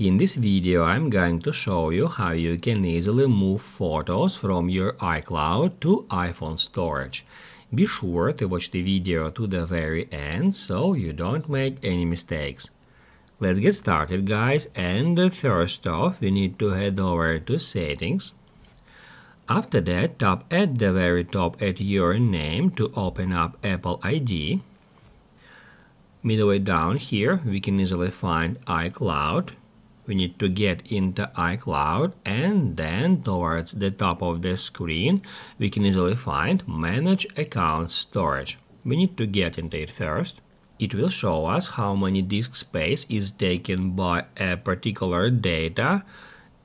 In this video, I'm going to show you how you can easily move photos from your iCloud to iPhone storage. Be sure to watch the video to the very end so you don't make any mistakes. Let's get started, guys, and first off, we need to head over to Settings. After that, tap at the very top at your name to open up Apple ID. Midway down here, we can easily find iCloud. We need to get into iCloud, and then towards the top of the screen we can easily find Manage Account Storage. We need to get into it first. It will show us how many disk space is taken by a particular data.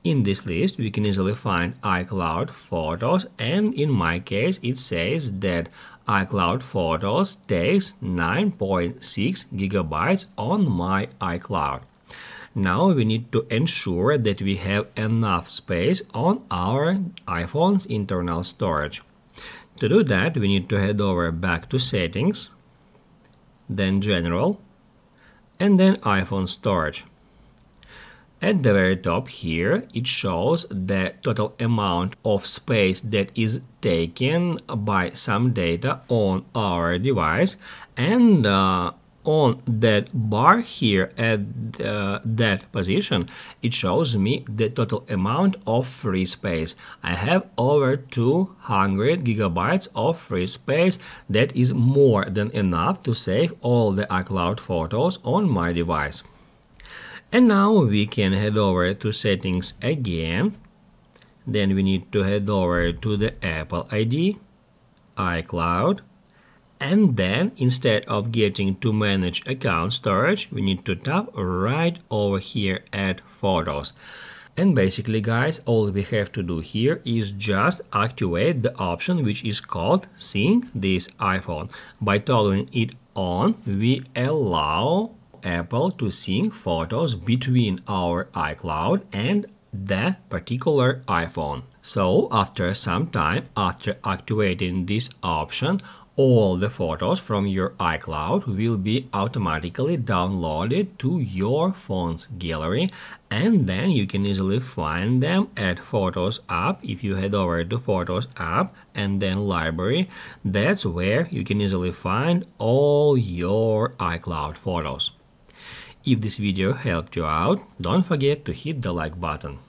In this list we can easily find iCloud photos, and in my case it says that iCloud photos takes 9.6 gigabytes on my iCloud. Now we need to ensure that we have enough space on our iPhone's internal storage. To do that, we need to head over back to Settings, then General, and then iPhone Storage. At the very top here, it shows the total amount of space that is taken by some data on our device, and on that bar here at that position, it shows me the total amount of free space. I have over 200 gigabytes of free space. That is more than enough to save all the iCloud photos on my device. And now we can head over to Settings again. Then we need to head over to the Apple ID, iCloud. And then, instead of getting to Manage Account Storage, we need to tap right over here at Photos. And basically, guys, all we have to do here is just activate the option which is called Sync this iPhone. By toggling it on, we allow Apple to sync photos between our iCloud and the particular iPhone. So, after some time, after activating this option, all the photos from your iCloud will be automatically downloaded to your phone's gallery, and then you can easily find them at Photos app. If you head over to Photos app and then Library, that's where you can easily find all your iCloud photos. If this video helped you out, don't forget to hit the like button.